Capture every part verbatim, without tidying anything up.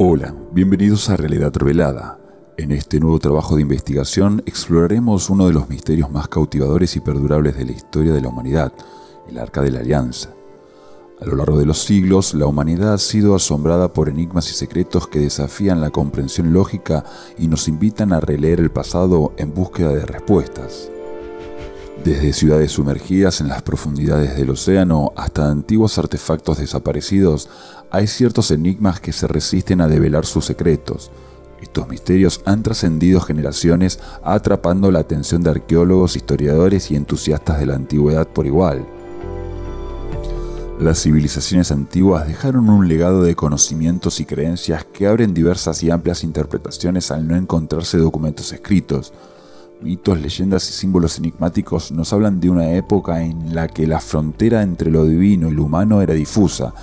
Hola, bienvenidos a Realidad Revelada. En este nuevo trabajo de investigación exploraremos uno de los misterios más cautivadores y perdurables de la historia de la humanidad, el Arca de la Alianza. A lo largo de los siglos, la humanidad ha sido asombrada por enigmas y secretos que desafían la comprensión lógica y nos invitan a releer el pasado en búsqueda de respuestas. Desde ciudades sumergidas en las profundidades del océano hasta antiguos artefactos desaparecidos, hay ciertos enigmas que se resisten a develar sus secretos. Estos misterios han trascendido generaciones, atrapando la atención de arqueólogos, historiadores y entusiastas de la antigüedad por igual. Las civilizaciones antiguas dejaron un legado de conocimientos y creencias que abren diversas y amplias interpretaciones al no encontrarse documentos escritos. Mitos, leyendas y símbolos enigmáticos nos hablan de una época en la que la frontera entre lo divino y lo humano era difusa,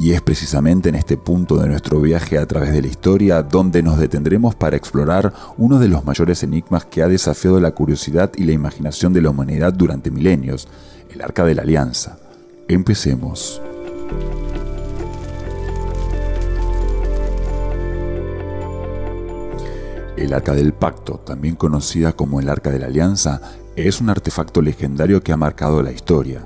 y es precisamente en este punto de nuestro viaje a través de la historia donde nos detendremos para explorar uno de los mayores enigmas que ha desafiado la curiosidad y la imaginación de la humanidad durante milenios, el Arca de la Alianza. Empecemos. El Arca del Pacto, también conocida como el Arca de la Alianza, es un artefacto legendario que ha marcado la historia.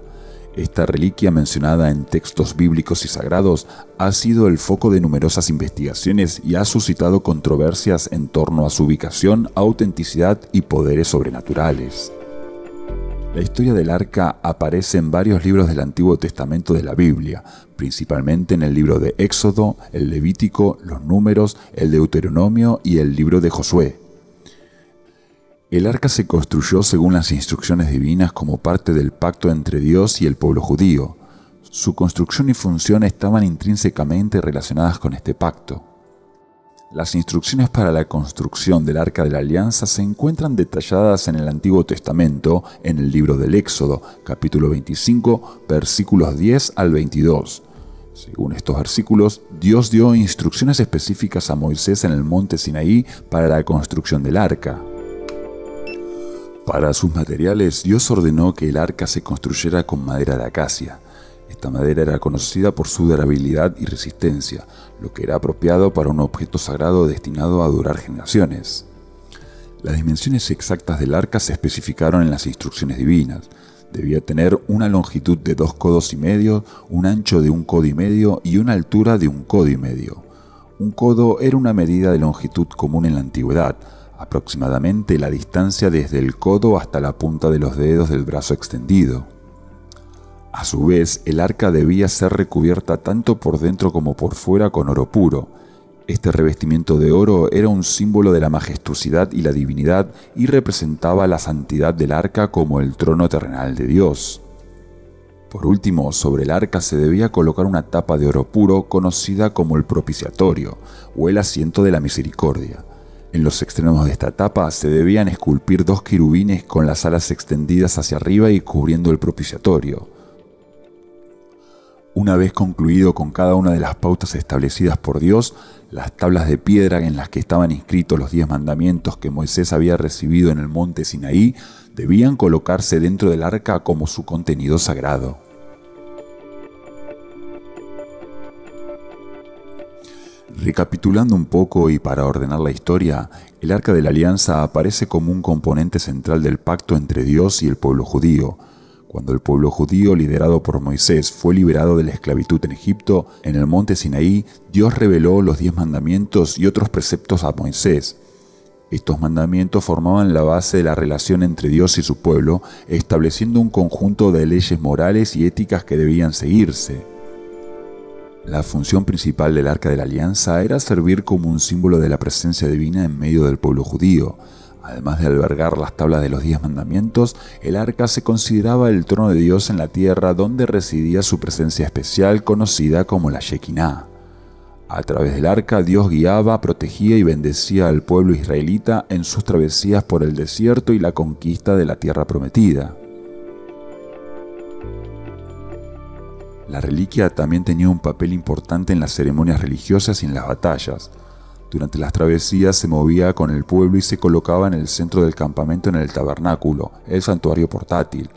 Esta reliquia, mencionada en textos bíblicos y sagrados, ha sido el foco de numerosas investigaciones y ha suscitado controversias en torno a su ubicación, autenticidad y poderes sobrenaturales. La historia del arca aparece en varios libros del Antiguo Testamento de la Biblia, principalmente en el libro de Éxodo, el Levítico, los Números, el Deuteronomio y el libro de Josué. El arca se construyó según las instrucciones divinas como parte del pacto entre Dios y el pueblo judío. Su construcción y función estaban intrínsecamente relacionadas con este pacto. Las instrucciones para la construcción del Arca de la Alianza se encuentran detalladas en el Antiguo Testamento, en el libro del Éxodo, capítulo veinticinco, versículos diez al veintidós. Según estos versículos, Dios dio instrucciones específicas a Moisés en el Monte Sinaí para la construcción del arca. Para sus materiales, Dios ordenó que el arca se construyera con madera de acacia. Esta madera era conocida por su durabilidad y resistencia, lo que era apropiado para un objeto sagrado destinado a durar generaciones. Las dimensiones exactas del arca se especificaron en las instrucciones divinas. Debía tener una longitud de dos codos y medio, un ancho de un codo y medio y una altura de un codo y medio. Un codo era una medida de longitud común en la antigüedad, aproximadamente la distancia desde el codo hasta la punta de los dedos del brazo extendido. A su vez, el arca debía ser recubierta tanto por dentro como por fuera con oro puro. Este revestimiento de oro era un símbolo de la majestuosidad y la divinidad y representaba la santidad del arca como el trono terrenal de Dios. Por último, sobre el arca se debía colocar una tapa de oro puro conocida como el propiciatorio o el asiento de la misericordia. En los extremos de esta tapa se debían esculpir dos querubines con las alas extendidas hacia arriba y cubriendo el propiciatorio. Una vez concluido con cada una de las pautas establecidas por Dios, las tablas de piedra en las que estaban inscritos los Diez Mandamientos que Moisés había recibido en el monte Sinaí debían colocarse dentro del arca como su contenido sagrado. Recapitulando un poco y para ordenar la historia, el Arca de la Alianza aparece como un componente central del pacto entre Dios y el pueblo judío. Cuando el pueblo judío, liderado por Moisés, fue liberado de la esclavitud en Egipto, en el monte Sinaí, Dios reveló los Diez Mandamientos y otros preceptos a Moisés. Estos mandamientos formaban la base de la relación entre Dios y su pueblo, estableciendo un conjunto de leyes morales y éticas que debían seguirse. La función principal del Arca de la Alianza era servir como un símbolo de la presencia divina en medio del pueblo judío. Además de albergar las tablas de los Diez Mandamientos, el arca se consideraba el trono de Dios en la tierra donde residía su presencia especial conocida como la Shekinah. A través del arca, Dios guiaba, protegía y bendecía al pueblo israelita en sus travesías por el desierto y la conquista de la tierra prometida. La reliquia también tenía un papel importante en las ceremonias religiosas y en las batallas. Durante las travesías se movía con el pueblo y se colocaba en el centro del campamento en el tabernáculo, el santuario portátil.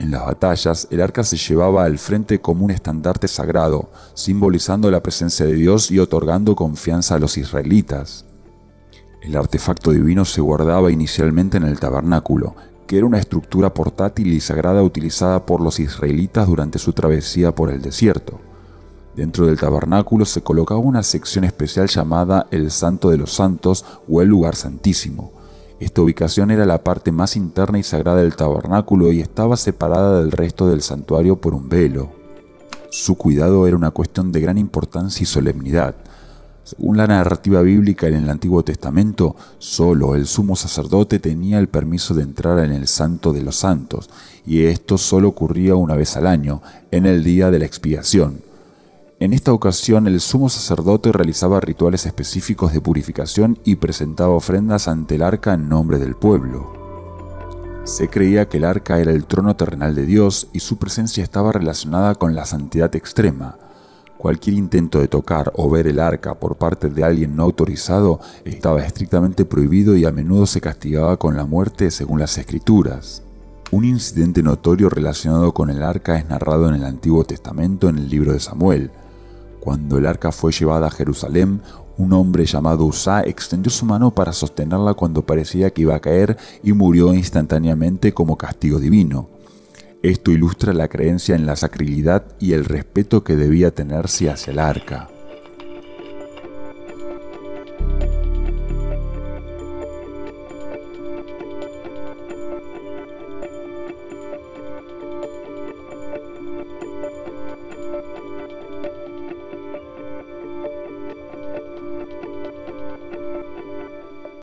En las batallas, el arca se llevaba al frente como un estandarte sagrado, simbolizando la presencia de Dios y otorgando confianza a los israelitas. El artefacto divino se guardaba inicialmente en el tabernáculo, que era una estructura portátil y sagrada utilizada por los israelitas durante su travesía por el desierto. Dentro del tabernáculo se colocaba una sección especial llamada el Santo de los Santos o el Lugar Santísimo. Esta ubicación era la parte más interna y sagrada del tabernáculo y estaba separada del resto del santuario por un velo. Su cuidado era una cuestión de gran importancia y solemnidad. Según la narrativa bíblica en el Antiguo Testamento, solo el sumo sacerdote tenía el permiso de entrar en el Santo de los Santos, y esto solo ocurría una vez al año, en el día de la expiación. En esta ocasión, el sumo sacerdote realizaba rituales específicos de purificación y presentaba ofrendas ante el arca en nombre del pueblo. Se creía que el arca era el trono terrenal de Dios y su presencia estaba relacionada con la santidad extrema. Cualquier intento de tocar o ver el arca por parte de alguien no autorizado estaba estrictamente prohibido y a menudo se castigaba con la muerte según las Escrituras. Un incidente notorio relacionado con el arca es narrado en el Antiguo Testamento en el libro de Samuel. Cuando el arca fue llevada a Jerusalén, un hombre llamado Uzá extendió su mano para sostenerla cuando parecía que iba a caer y murió instantáneamente como castigo divino. Esto ilustra la creencia en la sacralidad y el respeto que debía tenerse hacia el arca.